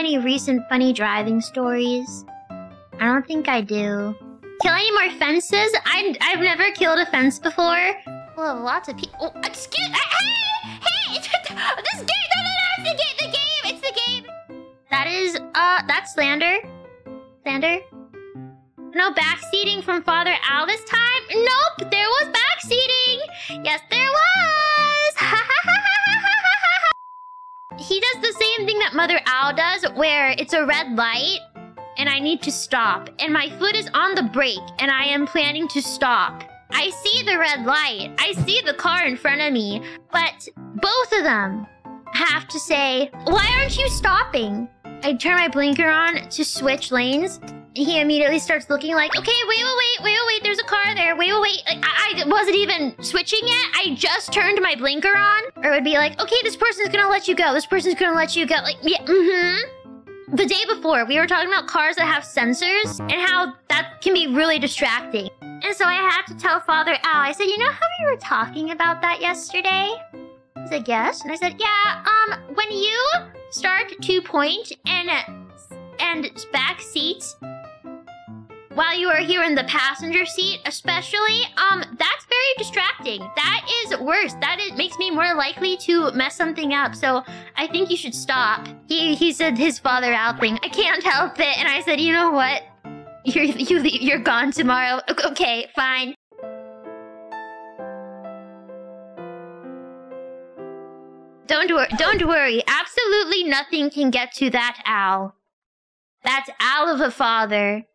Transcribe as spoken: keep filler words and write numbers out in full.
any recent funny driving stories? I don't think I do. Kill any more fences? I, I've never killed a fence before. We'll have lots of people. Oh, excuse me. Hey! Hey! It's this game! No, no, no! It's the game! The game! It's the game! That is, uh, that's slander. Slander? No backseating from Father Al this time? Nope! There was backseating! Yes, there was! Ha ha ha ha ha ha ha! He does the same thing that Mother Al does, where it's a red light, and I need to stop. And my foot is on the brake, and I am planning to stop. I see the red light. I see the car in front of me. But both of them have to say, why aren't you stopping? I turn my blinker on to switch lanes. He immediately starts looking like, okay, wait, wait, wait, wait, wait. There's a car there. Wait, wait, wait. Like, I, I wasn't even switching yet. I just turned my blinker on. Or it would be like, okay, this person's going to let you go. This person's going to let you go. Like, yeah, mm-hmm. The day before, we were talking about cars that have sensors and how that can be really distracting. And so I had to tell Father Al, I said, you know how we were talking about that yesterday? He said, yes. And I said, yeah, um, when you start to point and, and back seat while you are here in the passenger seat especially, um, that's very distracting. That is worse. That is, makes me more likely to mess something up. So I think you should stop. He he said his Father Al thing. I can't help it. And I said, you know what? You're, you, you're gone tomorrow. Okay, fine. Don't worry. Don't worry. Absolutely nothing can get to that Al. That's Al of a father.